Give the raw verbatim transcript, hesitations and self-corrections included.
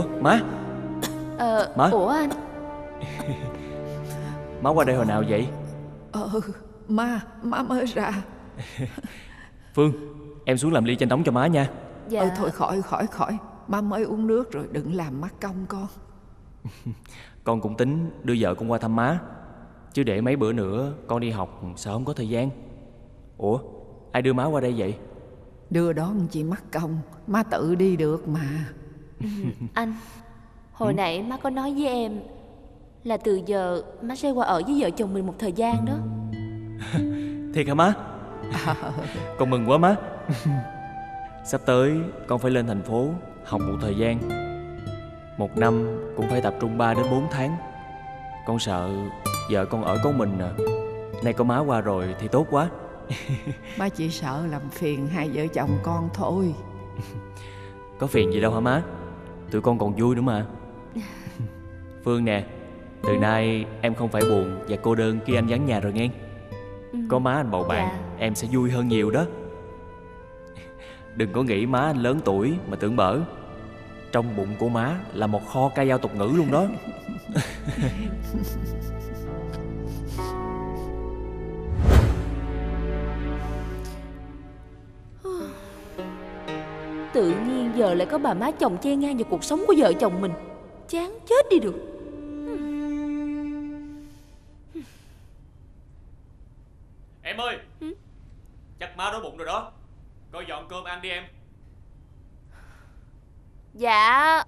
Ủa má. Ờ, má. Ủa anh. Má qua đây hồi nào vậy? Ờ, má, má mới ra. Phương, em xuống làm ly chanh nóng cho má nha. Dạ. Ờ, thôi khỏi, khỏi, khỏi. Má mới uống nước rồi, đừng làm mắc công con. Con cũng tính đưa vợ con qua thăm má, chứ để mấy bữa nữa con đi học sợ không có thời gian. Ủa, ai đưa má qua đây vậy? Đưa đón chị mắc công, má tự đi được mà. Ừ, anh, hồi ừ? nãy má có nói với em là từ giờ má sẽ qua ở với vợ chồng mình một thời gian đó. Thiệt hả má? À. Con mừng quá má. Sắp tới con phải lên thành phố học một thời gian. Một năm cũng phải tập trung ba đến bốn tháng. Con sợ vợ con ở có mình à. Nay có má qua rồi thì tốt quá. Má chỉ sợ làm phiền hai vợ chồng con thôi. Có phiền gì đâu hả má? Tụi con còn vui nữa mà. Phương nè, từ nay em không phải buồn và cô đơn khi anh vắng nhà rồi nghe. Ừ. Có má anh bầu bạn, dạ. Em sẽ vui hơn nhiều đó. Đừng có nghĩ má anh lớn tuổi mà tưởng bở. Trong bụng của má là một kho ca dao tục ngữ luôn đó. Tự nhiên giờ lại có bà má chồng che ngang vào cuộc sống của vợ chồng mình. Chán chết đi được. Em ơi, ừ? Chắc má đói bụng rồi đó. Coi dọn cơm ăn đi em. Dạ.